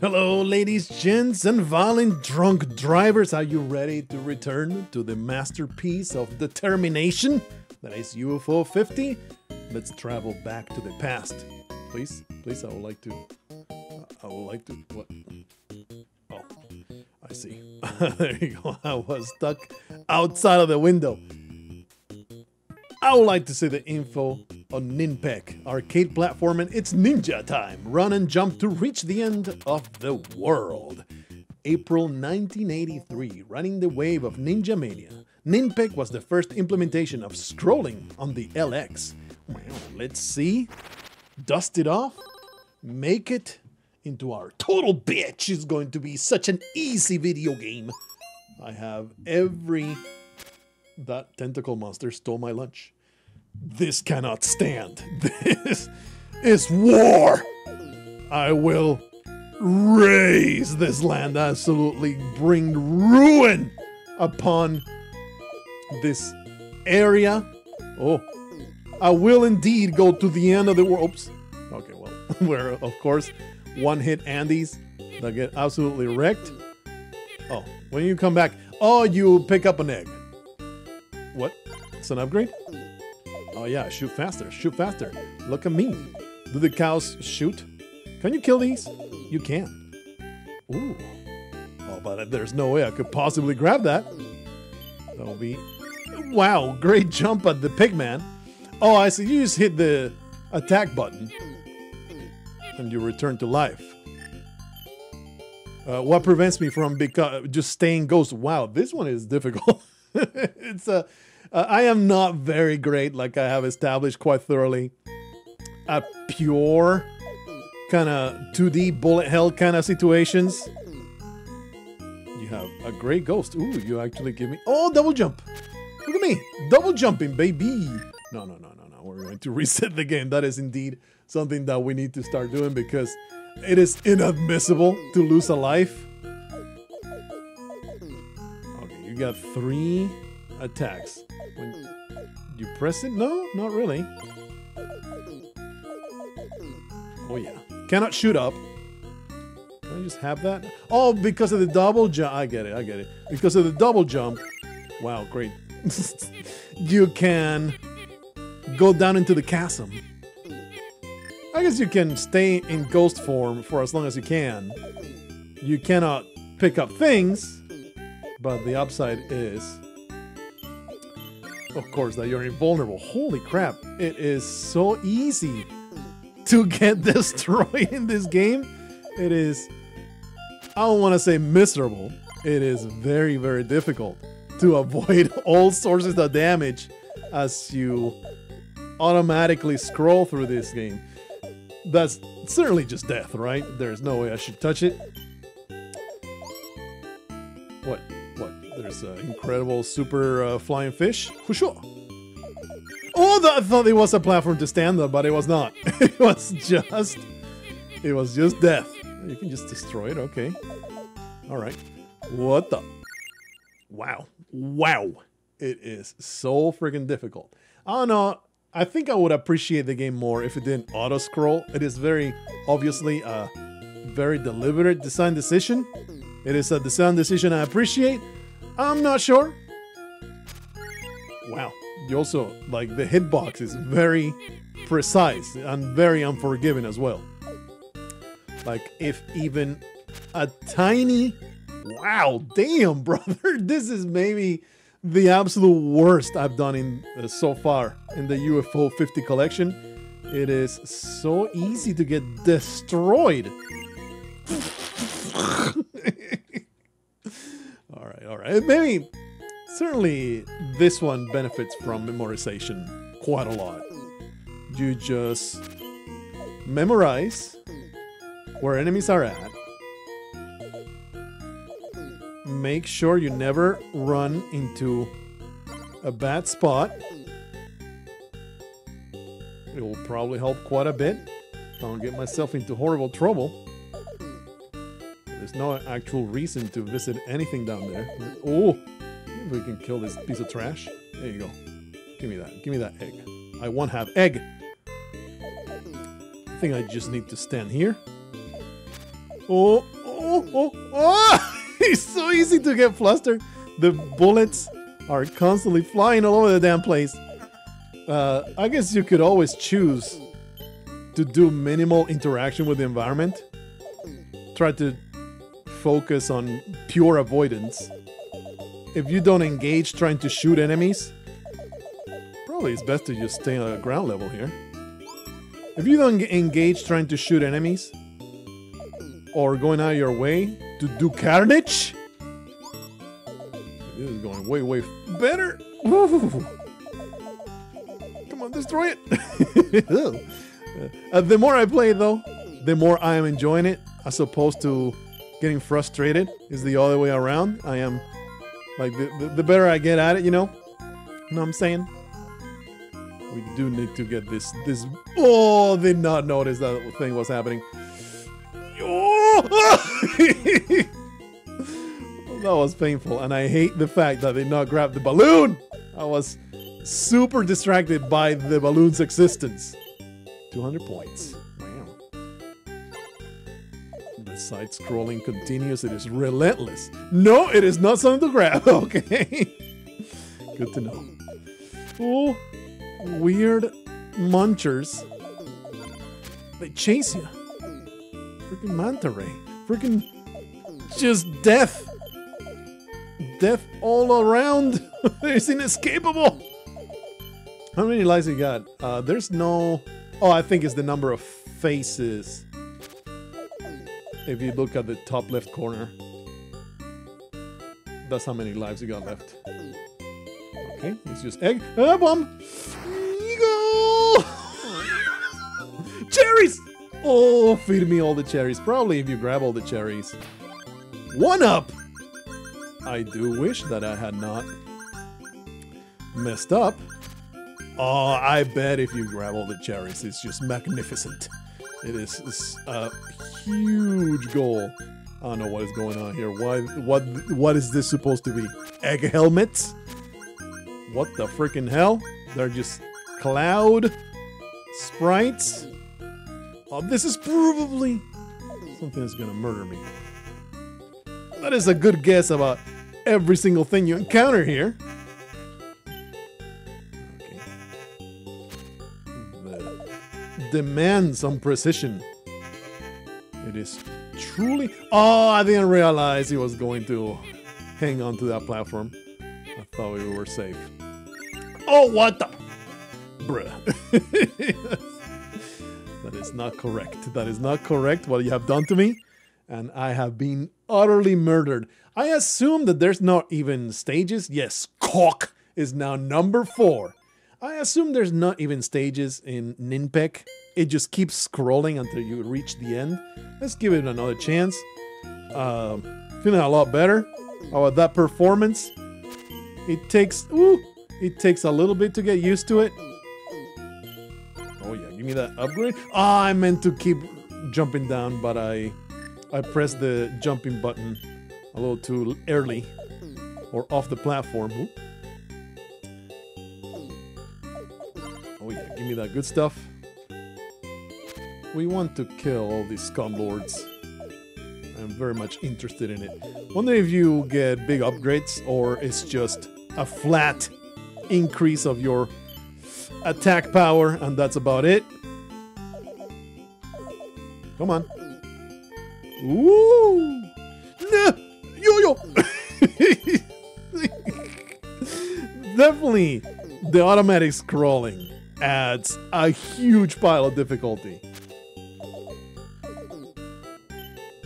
Hello ladies, gents and violent drunk drivers. Are you ready to return to the masterpiece of determination that is UFO 50? Let's travel back to the past. Please, please, I would like to, what? Oh, I see. There you go, I was stuck outside of the window. I would like to see the info on NINPEK, arcade platform, and it's ninja time. Run and jump to reach the end of the world. April 1983, running the wave of ninja mania. NINPEK was the first implementation of scrolling on the LX. Well, let's see. Dust it off. Make it into our total bitch. It's going to be such an easy video game. I have every... That tentacle monster stole my lunch. This cannot stand. This is war. I will raise this land, absolutely bring ruin upon this area. Oh, I will indeed go to the end of the world. Oops. Okay, well, we're, of course, one-hit Andes that get absolutely wrecked. Oh, when you come back, oh, you pick up an egg. What? It's an upgrade? Oh yeah, shoot faster, shoot faster. Look at me. Do the cows shoot? Can you kill these? You can. Ooh. Oh, but there's no way I could possibly grab that. That'll be... Wow, great jump at the pigman. Oh, I see. You just hit the attack button. And you return to life. What prevents me from just staying ghost? Wow, this one is difficult. It's a... I am not very great, like I have established quite thoroughly, at pure kind of 2D bullet hell kind of situations. You have a great ghost. Ooh, you actually give me... Oh, double jump. Look at me. Double jumping, baby. No, no, no, no, no. We're going to reset the game. That is indeed something that we need to start doing because it is inadmissible to lose a life. Okay, you got 3... attacks. When you press it? No, not really. Oh yeah. Cannot shoot up. Can I just have that? Oh, because of the double jump. I get it, I get it. Because of the double jump. Wow, great. You can go down into the chasm. I guess you can stay in ghost form for as long as you can. You cannot pick up things, but the upside is... Of course, that you're invulnerable. Holy crap, it is so easy to get destroyed in this game. It is, I don't want to say miserable. It is very, very difficult to avoid all sources of damage as you automatically scroll through this game. That's certainly just death, right? There's no way I should touch it. What? There's an incredible super flying fish. Oh, I thought it was a platform to stand on, but it was not. It was just death. You can just destroy it, okay. Alright. What the? Wow. Wow. It is so freaking difficult. I don't know. I think I would appreciate the game more if it didn't auto-scroll. It is very, obviously, a very deliberate design decision. It is a design decision I appreciate. I'm not sure. Wow. You also, like, the hitbox is very precise and very unforgiving as well. Like, if even a tiny... Wow, damn, brother. This is maybe the absolute worst I've done in so far in the UFO 50 collection. It is so easy to get destroyed. Alright, maybe, certainly this one benefits from memorization quite a lot. You just memorize where enemies are at. Make sure you never run into a bad spot. It will probably help quite a bit. Don't get myself into horrible trouble. There's no actual reason to visit anything down there. Oh, maybe we can kill this piece of trash. There you go. Give me that egg. I won't have egg. I think I just need to stand here. Oh, oh, oh, oh! It's so easy to get flustered. The bullets are constantly flying all over the damn place. I guess you could always choose to do minimal interaction with the environment. Try to focus on pure avoidance. If you don't engage trying to shoot enemies, probably it's best to just stay on the ground level here. If you don't engage trying to shoot enemies, or going out of your way to do carnage, this is going way, way better. Ooh. Come on, destroy it. The more I play, though, the more I am enjoying it, as opposed to getting frustrated. It's the other way around. I am, like, the better I get at it, you know? You know what I'm saying? We do need to get this... Oh, did not notice that thing was happening. Oh! That was painful, and I hate the fact that I did not grab the balloon! I was super distracted by the balloon's existence. 200 points. Wow. The side-scrolling continues. It is relentless. No, it is not something to grab. Okay. Good to know. Oh, weird munchers. They chase you. Freaking manta ray. Freaking just death. Death all around. It's inescapable. How many lives you got? There's no... Oh, I think it's the number of faces. If you look at the top left corner. That's how many lives you got left. Okay, it's just egg. Ah, bomb! Eagle! Cherries! Oh, feed me all the cherries. Probably if you grab all the cherries. 1-up! I do wish that I had not messed up. Oh, I bet if you grab all the cherries, it's just magnificent. It is a huge goal. I don't know what is going on here. What is this supposed to be? Egg helmets? What the freaking hell? They're just cloud sprites. Oh, this is probably something that's gonna murder me. That is a good guess about every single thing you encounter here. Demand some precision. It is truly... Oh, I didn't realize he was going to hang on to that platform. I thought we were safe. Oh, what the... Bruh. That is not correct. That is not correct what you have done to me. And I have been utterly murdered. I assume that there's not even stages. Yes, cock is now number 4. I assume there's not even stages in NINPEK. It just keeps scrolling until you reach the end. Let's give it another chance. Feeling a lot better about that performance. It takes a little bit to get used to it. Oh yeah, give me that upgrade. Ah, I meant to keep jumping down, but I pressed the jumping button a little too early or off the platform. Ooh. Give me that good stuff. We want to kill all these scum lords. I'm very much interested in it. Wonder if you get big upgrades or it's just a flat increase of your attack power and that's about it. Come on. Ooh! No! Yo-yo! Definitely the automatic scrolling adds a huge pile of difficulty.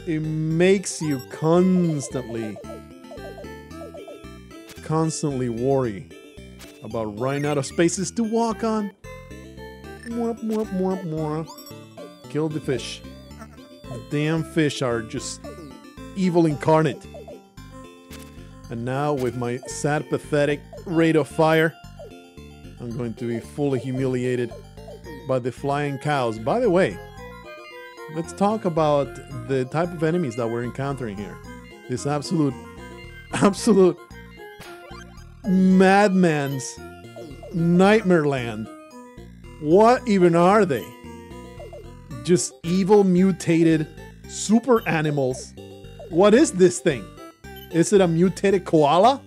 It makes you constantly worry about running out of spaces to walk on. Kill the fish. The damn fish are just evil incarnate. And now with my sad, pathetic rate of fire, I'm going to be fully humiliated by the flying cows. By the way, let's talk about the type of enemies that we're encountering here. This absolute madman's nightmare land. What even are they? Just evil mutated Super animals. What is this thing? Is it a mutated koala?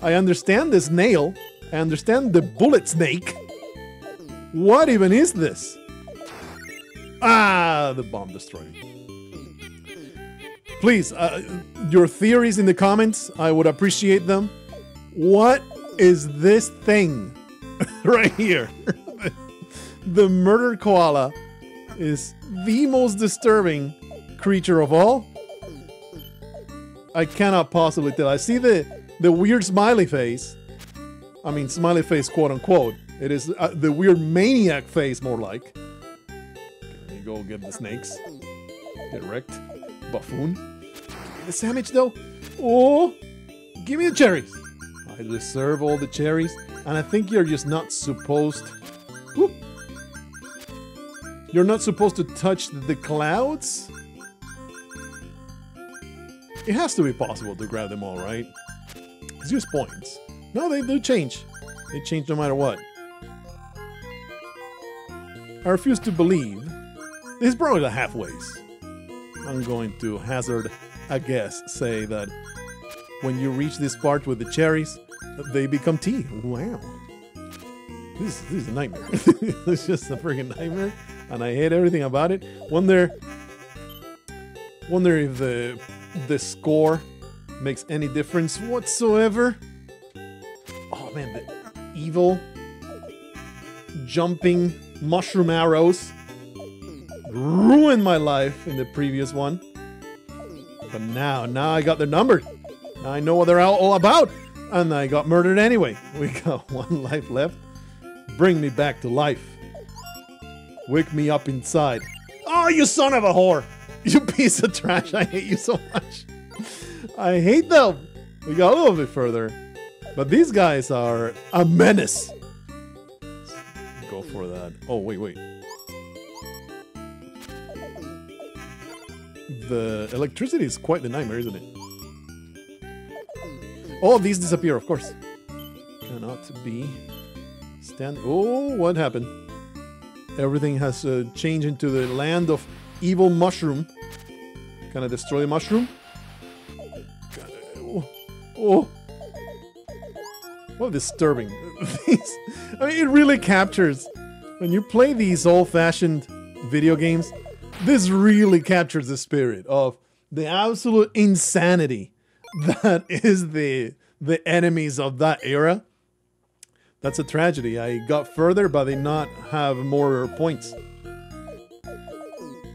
I understand the snail. I understand the bullet snake. What even is this? Ah, the bomb destroyer. Please, your theories in the comments. I would appreciate them. What is this thing right here? The murder koala is the most disturbing creature of all. I cannot possibly tell. I see the weird smiley face. I mean, smiley face, quote unquote. It is the weird maniac face, more like. There you go, get the snakes. Get wrecked. Buffoon. The sandwich, though. Oh, give me the cherries. I deserve all the cherries, and I think you're just not supposed. Whoop. You're not supposed to touch the clouds? It has to be possible to grab them all, right? It's just points. No, they do change. They change no matter what. I refuse to believe. This is probably the halfways. I'm going to hazard a guess, say that when you reach this part with the cherries, they become tea. Wow. This is a nightmare. It's just a freaking nightmare, and I hate everything about it. Wonder if the score makes any difference whatsoever. Oh man, the evil jumping mushroom arrows ruined my life in the previous one, but now I got their number. I know what they're all about, and I got murdered anyway. We got one life left. Bring me back to life. Wake me up inside. Oh, you son of a whore! You piece of trash! I hate you so much. I hate them. We got a little bit further, but these guys are a menace. Go for that. Oh wait. The electricity is quite the nightmare, isn't it? All these disappear, of course. Cannot be. Oh, what happened? Everything has changed into the land of evil mushroom. Can I destroy the mushroom? Oh. What disturbing. I mean, it really captures. When you play these old-fashioned video games, this really captures the spirit of the absolute insanity that is the enemies of that era. That's a tragedy. I got further, but they not have more points.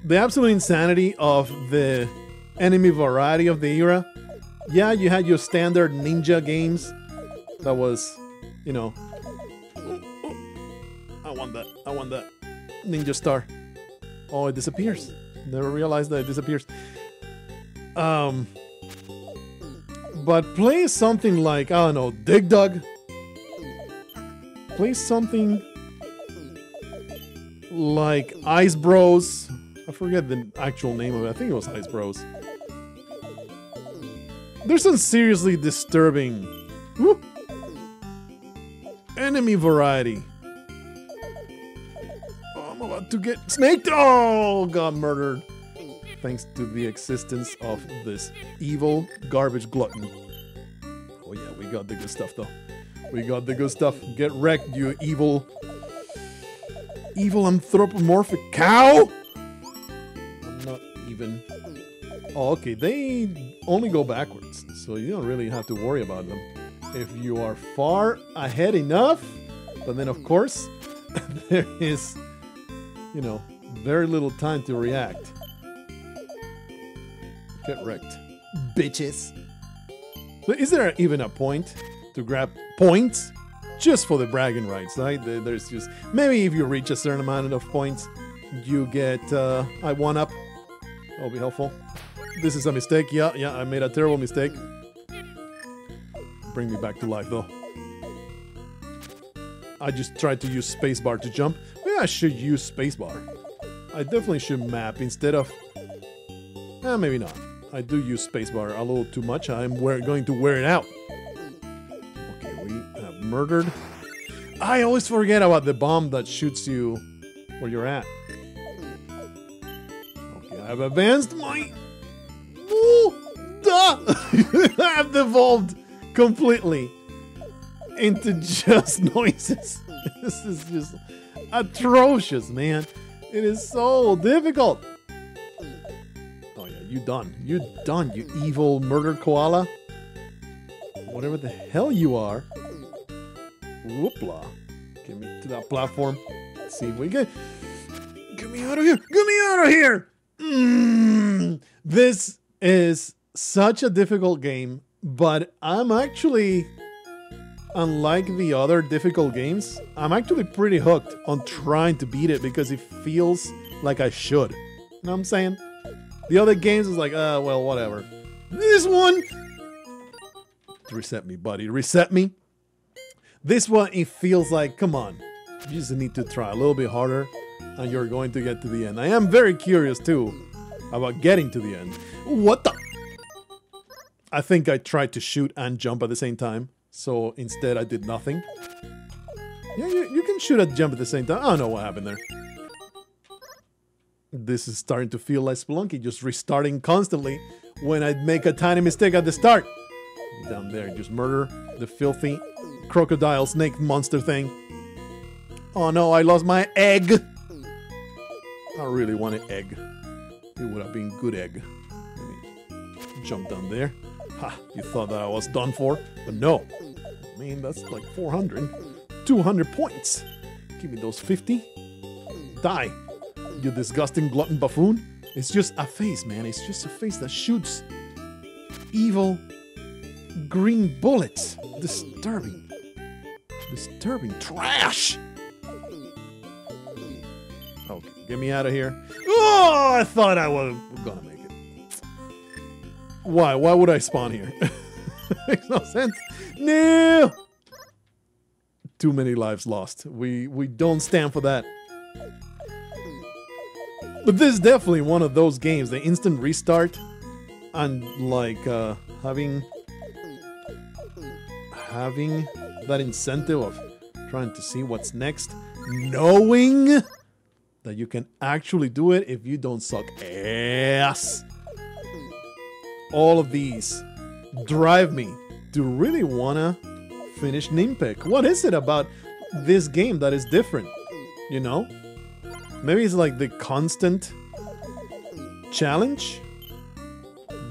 The absolute insanity of the enemy variety of the era. Yeah, you had your standard ninja games. That was, you know... I want that. Ninja star. Oh, it disappears. Never realized that it disappears. But play something like, I don't know, Dig Dug. Play something like Ice Bros. I forget the actual name of it. I think it was Ice Bros. There's some seriously disturbing whoop, enemy variety. Oh, I'm about to get snaked. Oh, got murdered. Thanks to the existence of this evil garbage glutton. Oh yeah, we got the good stuff though. We got the good stuff. Get wrecked, you evil anthropomorphic cow! I'm not even... Oh, okay, they only go backwards, so you don't really have to worry about them. If you are far ahead enough, but then of course, there is, you know, very little time to react. Get wrecked, bitches. So is there even a point to grab points just for the bragging rights, right? There's just maybe if you reach a certain amount of points, you get I one up. That'll be helpful. This is a mistake. Yeah, I made a terrible mistake. Bring me back to life, though. I just tried to use spacebar to jump. Maybe I should use spacebar. I definitely should map instead of. Maybe not. I do use spacebar a little too much. I'm going to wear it out. Murdered. I always forget about the bomb that shoots you where you're at. Okay, I I've advanced my... I've devolved completely into just noises. This is just atrocious, man. It is so difficult. Oh yeah, you done. You done, you evil murder koala. Whatever the hell you are. Whoopla. Get me to that platform. Let's see if we can. Get me out of here. Get me out of here. This is such a difficult game, but I'm actually, unlike the other difficult games, I'm actually pretty hooked on trying to beat it because it feels like I should. You know what I'm saying? The other games is like, well, whatever. This one, reset me, buddy. Reset me. This one, it feels like, come on. You just need to try a little bit harder and you're going to get to the end. I am very curious too about getting to the end. What the? I think I tried to shoot and jump at the same time. So instead I did nothing. Yeah, you can shoot and jump at the same time. I don't know what happened there. This is starting to feel like Spelunky, just restarting constantly when I make a tiny mistake at the start. Down there, just murder the filthy crocodile snake monster thing. Oh no, I lost my egg. I really want an egg. It would have been good egg. Let me jump down there. Ha, you thought that I was done for, but no. I mean, that's like 400. 200 points. Give me those 50. Die, you disgusting glutton buffoon. It's just a face, man. It's just a face that shoots evil green bullets. Disturbing. Disturbing trash. Okay, get me out of here. Oh, I thought I was gonna make it. Why? Why would I spawn here? Makes no sense. No. Too many lives lost. We don't stand for that. But this is definitely one of those games, the instant restart, and like having that incentive of trying to see what's next, knowing that you can actually do it if you don't suck ass. All of these drive me to really wanna finish NINPEK. What is it about this game that is different? You know? Maybe it's like the constant challenge,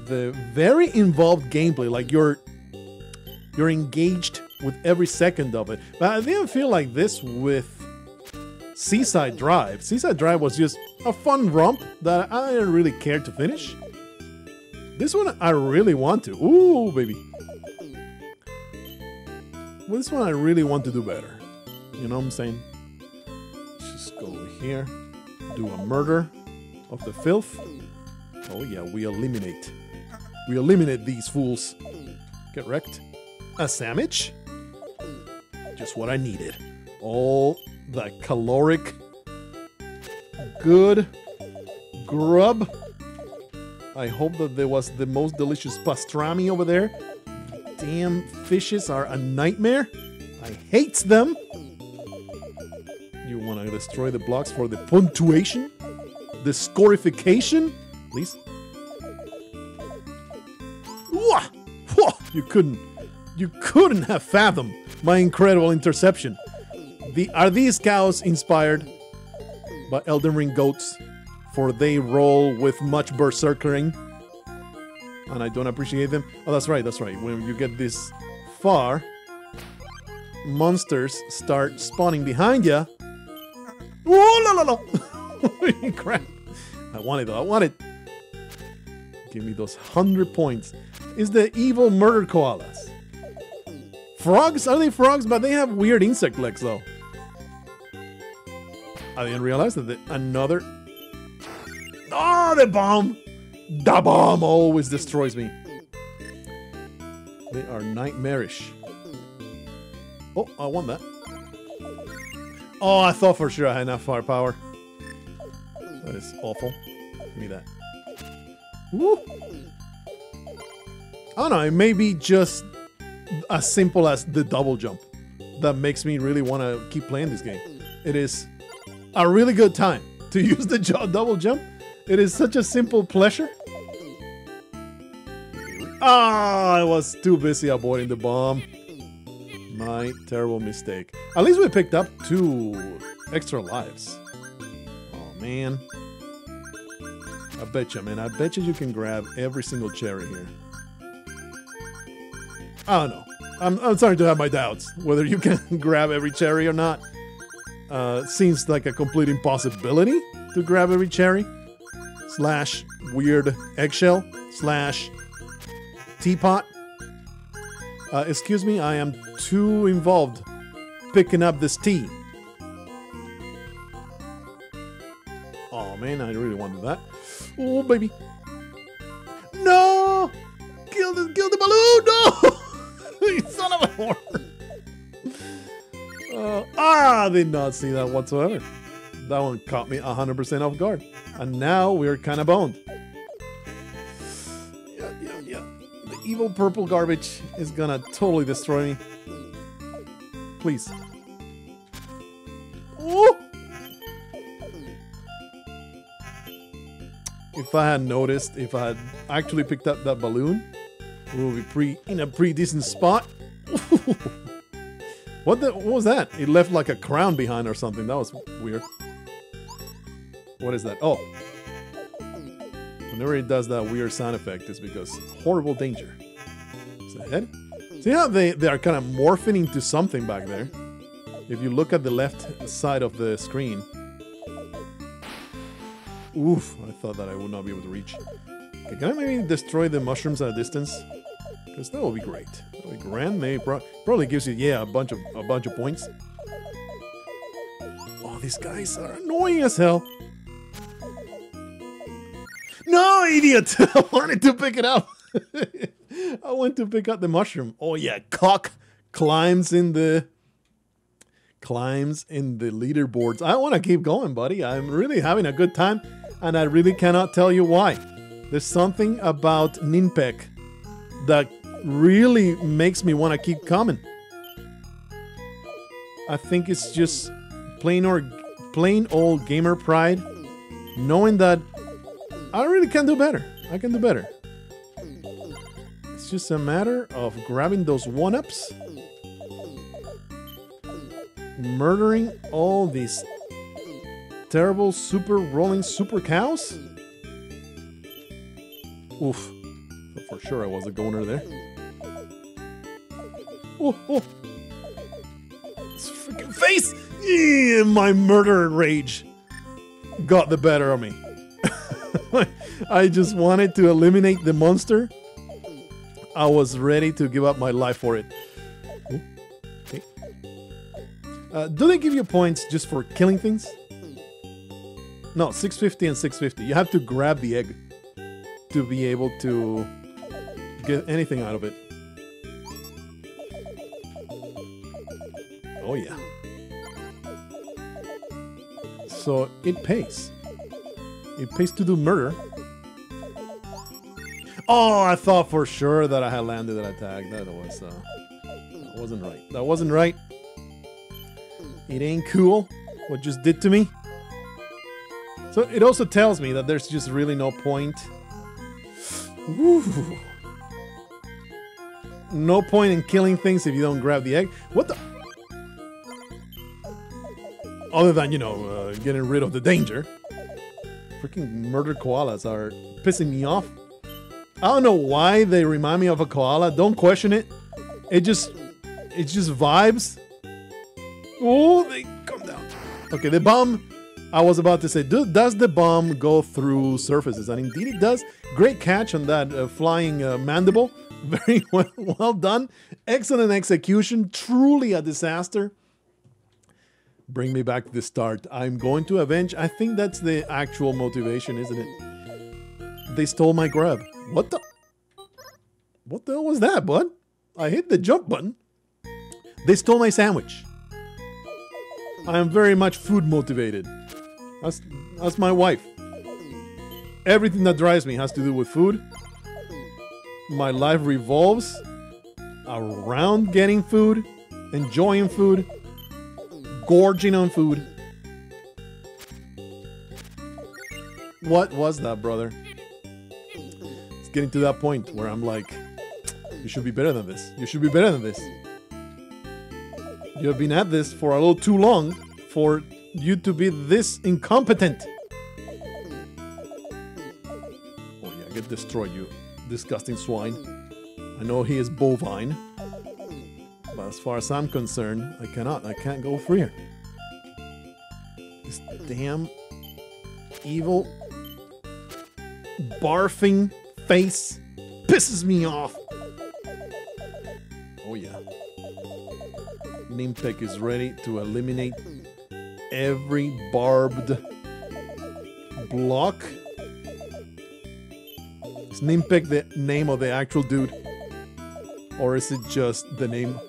the very involved gameplay, like you're engaged with every second of it. But I didn't feel like this with Seaside Drive. Seaside Drive was just a fun romp that I didn't really care to finish. This one I really want to. Ooh, baby. Well, this one I really want to do better. You know what I'm saying? Let's just go over here. Do a murder of the filth. Oh yeah, we eliminate. We eliminate these fools. Get wrecked. A sandwich? Just what I needed. All the caloric good grub. I hope that there was the most delicious pastrami over there. Damn, fishes are a nightmare. I hate them. You want to destroy the blocks for the punctuation? The scorification? Please? You couldn't have fathomed my incredible interception. Are these cows inspired by Elden Ring goats? For they roll with much berserkering. And I don't appreciate them. Oh, that's right, that's right. When you get this far, monsters start spawning behind you. Oh, la, la, la. Holy crap. I want it, though. I want it. Give me those 100 points. It's the evil murder koalas. Frogs? Are they frogs? But they have weird insect legs, though. I didn't realize that another... Oh, the bomb! The bomb always destroys me. They are nightmarish. Oh, I won that. Oh, I thought for sure I had enough firepower. That is awful. Give me that. Woo! I don't know, it may be just as simple as the double jump that makes me really want to keep playing this game. It is a really good time to use the double jump It is such a simple pleasure. Ah, I was too busy avoiding the bomb. My terrible mistake. At least we picked up 2 extra lives. Oh, man. I bet you, man. I bet you can grab every single cherry here. I don't know. I'm starting to have my doubts whether you can grab every cherry or not. Seems like a complete impossibility to grab every cherry. Slash weird eggshell. Slash teapot. Excuse me, I am too involved picking up this tea. Oh man, I really wanted that. Oh baby. No! Kill the balloon! No! Son of a whore! I did not see that whatsoever. That one caught me 100% off guard. And now we're kind of boned. Yeah. The evil purple garbage is gonna totally destroy me. Please. Ooh. If I had noticed, if I had actually picked up that balloon, we would be in a pretty decent spot. What was that? It left like a crown behind or something. That was weird. What is that? Oh. Whenever it does that weird sound effect, it's because horrible danger. Is that head? See how they are kind of morphing into something back there? If you look at the left side of the screen. Oof, I thought that I would not be able to reach. Okay, can I maybe destroy the mushrooms at a distance? Because that would be great. Like grand may probably gives you a bunch of points. Oh, these guys are annoying as hell. No, idiot! I wanted to pick it up. I went to pick up the mushroom. Oh yeah, cock climbs in the leaderboards. I want to keep going, buddy. I'm really having a good time, and I really cannot tell you why. There's something about NINPEK that really makes me want to keep coming. I think it's just plain old gamer pride, knowing that I really can do better. I can do better. It's just a matter of grabbing those one-ups, murdering all these terrible super rolling super cows. Oof. For sure I was a goner there. Oh, oh. This freaking face! Eee, my murder rage got the better of me. I just wanted to eliminate the monster. I was ready to give up my life for it. Ooh, okay. Do they give you points just for killing things? No, 650 and 650. You have to grab the egg to be able to get anything out of it. Oh yeah. So it pays. It pays to do murder. Oh, I thought for sure that I had landed that attack. That wasn't right. That wasn't right. It ain't cool what just did to me. So it also tells me that there's just really no point. Ooh. No point in killing things if you don't grab the egg. What the? Other than, you know, getting rid of the danger. Freaking murder koalas are pissing me off. I don't know why they remind me of a koala. Don't question it. It's just vibes. Oh, they come down. Okay, the bomb. I was about to say, does the bomb go through surfaces? And indeed it does. Great catch on that flying mandible. Very well done. Excellent execution. Truly a disaster. Bring me back to the start. I'm going to avenge. I think that's the actual motivation, isn't it? They stole my grab. What the? What the hell was that, bud? I hit the jump button. They stole my sandwich. I am very much food motivated. That's my wife. Everything that drives me has to do with food. My life revolves around getting food, enjoying food, gorging on food. What was that, brother? It's getting to that point where I'm like, you should be better than this. You should be better than this. You have been at this for a little too long for you to be this incompetent. Oh yeah, get destroyed, you disgusting swine. I know he is bovine, but as far as I'm concerned, I can't go free here. This damn evil barfing face pisses me off. Oh yeah. NINPEK is ready to eliminate every barbed block. Is NINPEK the name of the actual dude? Or is it just the name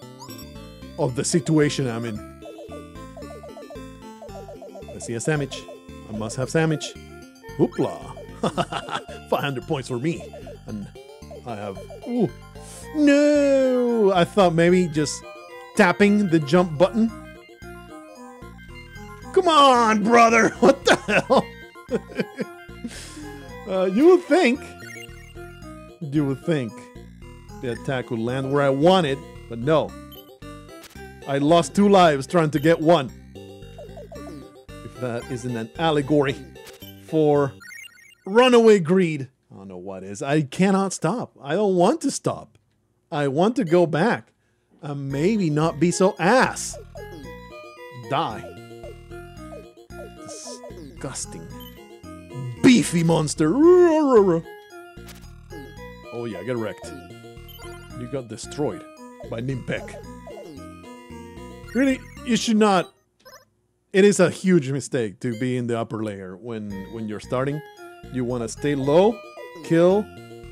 of the situation I'm in? I see a sandwich. I must have sandwich. Hoopla. 500 points for me. And I have... Ooh. No! I thought maybe just... tapping the jump button. Come on, brother! What the hell? You would think the attack would land where I wanted, but no. I lost 2 lives trying to get 1. If that isn't an allegory for runaway greed, I don't know what is. I cannot stop. I don't want to stop. I want to go back. Maybe not be so ass. Die. Disgusting. Beefy monster. Oh yeah, get wrecked. You got destroyed by NINPEK. Really, you should not. It is a huge mistake to be in the upper layer when you're starting. You want to stay low, kill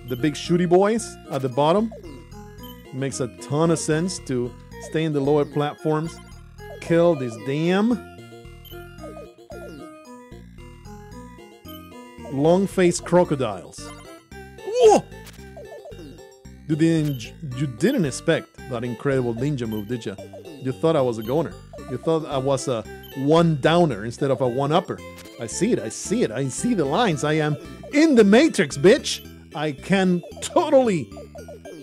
the big shooty boys at the bottom. Makes a ton of sense to stay in the lower platforms, kill this damn long-faced crocodiles. Whoa! You didn't expect that incredible ninja move, did you? You thought I was a goner. You thought I was a one-downer instead of a one-upper. I see it, I see it, I see the lines. I am in the Matrix, bitch! I can totally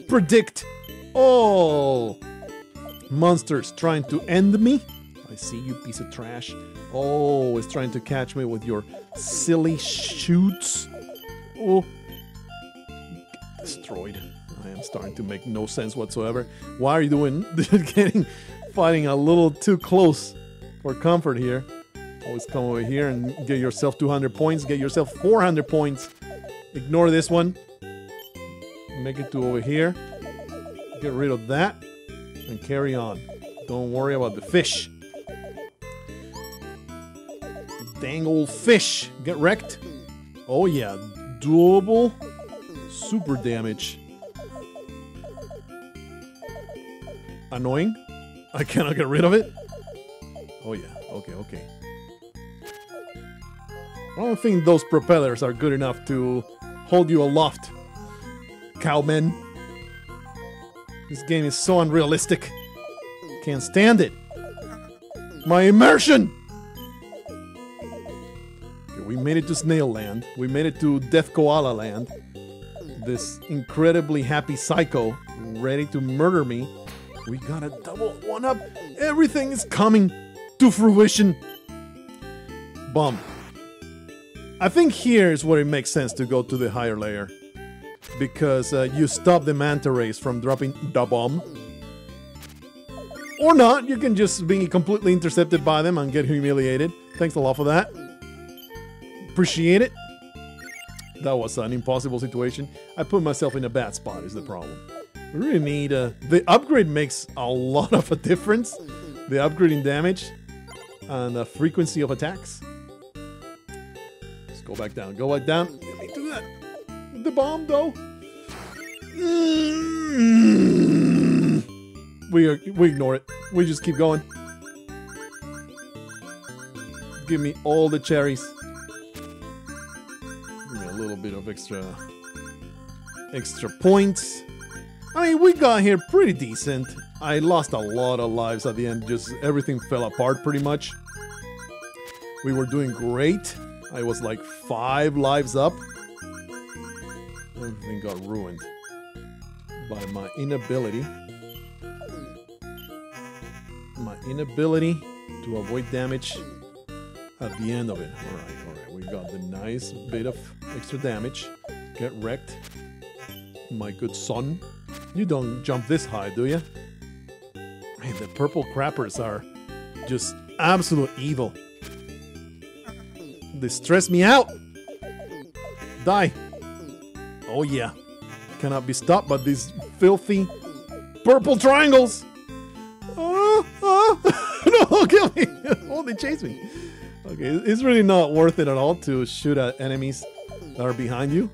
predict all monsters trying to end me. I see you, piece of trash. Oh, it's trying to catch me with your silly shoots. Oh, get destroyed. I am starting to make no sense whatsoever. Why are you doing fighting a little too close for comfort here? Always come over here and get yourself 200 points, get yourself 400 points. Ignore this one. Make it to over here. Get rid of that and carry on. Don't worry about the fish. Dang old fish. Get wrecked. Oh yeah, doable super damage. Annoying. I cannot get rid of it. Oh yeah, okay, okay. I don't think those propellers are good enough to hold you aloft, cowmen. This game is so unrealistic. Can't stand it. My immersion! Okay, we made it to Snail Land. We made it to Death Koala Land. This incredibly happy psycho ready to murder me. We got a double one-up. Everything is coming to fruition. Bomb. I think here is where it makes sense to go to the higher layer. Because you stop the manta rays from dropping the bomb. Or not, you can just be completely intercepted by them and get humiliated. Thanks a lot for that. Appreciate it. That was an impossible situation. I put myself in a bad spot is the problem. We really need a... The upgrade makes a lot of a difference. The upgrade in damage and the frequency of attacks. Let's go back down. Go back down. Let me do that. The bomb though. We ignore it. We just keep going. Give me all the cherries. Give me a little bit of extra points. I mean, we got here pretty decent. I lost a lot of lives at the end. Just everything fell apart pretty much. We were doing great I was like 5 lives up. Everything got ruined by my inability. My inability to avoid damage at the end of it. Alright, we got the nice bit of extra damage. Get wrecked. My good son. You don't jump this high, do you? Man, the purple crappers are just absolute evil. They stress me out. Die. Oh yeah. Cannot be stopped by these filthy purple triangles. No, kill me. Oh, they chase me. Okay, it's really not worth it at all to shoot at enemies that are behind you.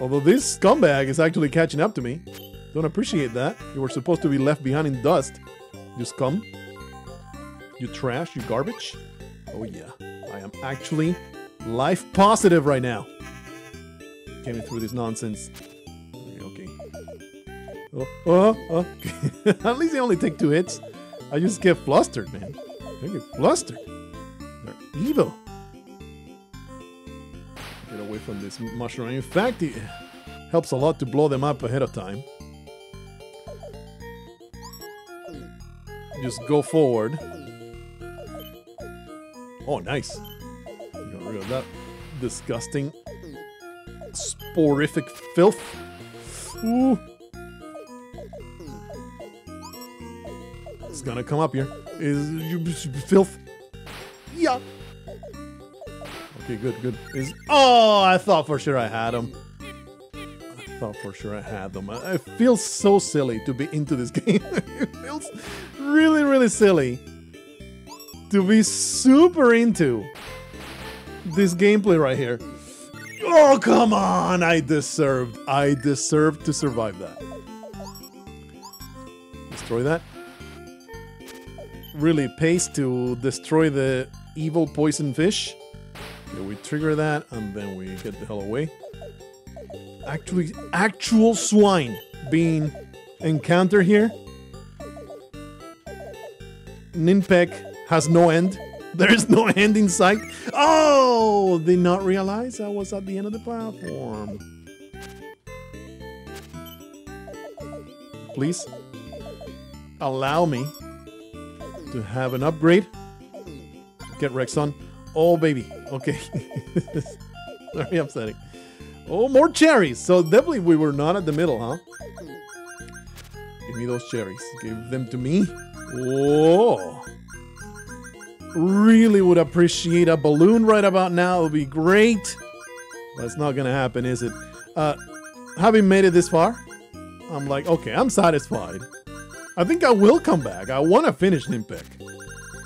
Although this scumbag is actually catching up to me. Don't appreciate that. You were supposed to be left behind in dust. You scum. You trash. You garbage. Oh yeah. I am actually life positive right now. Getting through this nonsense. Okay. Oh. At least they only take 2 hits. I just get flustered, man. I get flustered. They're evil. Get away from this mushroom. In fact, it helps a lot to blow them up ahead of time. Just go forward. Oh, nice. Got rid of that disgusting, sporific filth. Ooh. It's gonna come up here. Is filth? Yeah. Okay, good. Oh, I thought for sure I had him. I feel so silly to be into this game. It feels really, really silly to be super into this gameplay right here. Oh, come on! I deserved to survive that. Destroy that. Really pays to destroy the evil poison fish. Okay, we trigger that and then we get the hell away. Actually, actual swine being encountered here. NINPEK has no end. There is no end in sight. Oh, did not realize I was at the end of the platform. Please allow me to have an upgrade. Get wrecked, son. Oh, baby. Okay. Very upsetting. Oh, more cherries. So definitely we were not at the middle, huh? Give me those cherries. Give them to me. Whoa. Really would appreciate a balloon right about now. It would be great. That's not going to happen, is it? Having made it this far, I'm like, okay, I'm satisfied. I think I will come back. I want to finish NINPEK.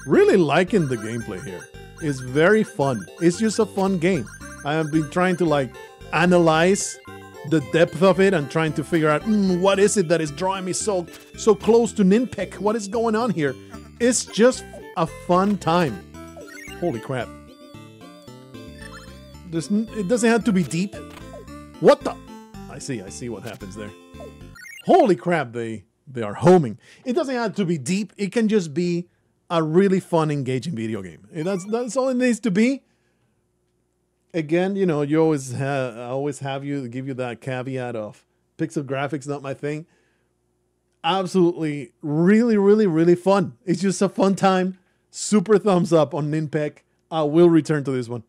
Really liking the gameplay here. It's very fun. It's just a fun game. I have been trying to like analyze the depth of it and trying to figure out what is it that is drawing me so close to NINPEK. What is going on here? It's just a fun time. Holy crap! It doesn't have to be deep. What the? I see what happens there. Holy crap! They are homing. It doesn't have to be deep. It can just be a really fun, engaging video game. That's all it needs to be. Again, you know, you always give you that caveat of pixel graphics, not my thing. Absolutely, really, really, really fun. It's just a fun time. Super thumbs up on NINPEK. I will return to this one.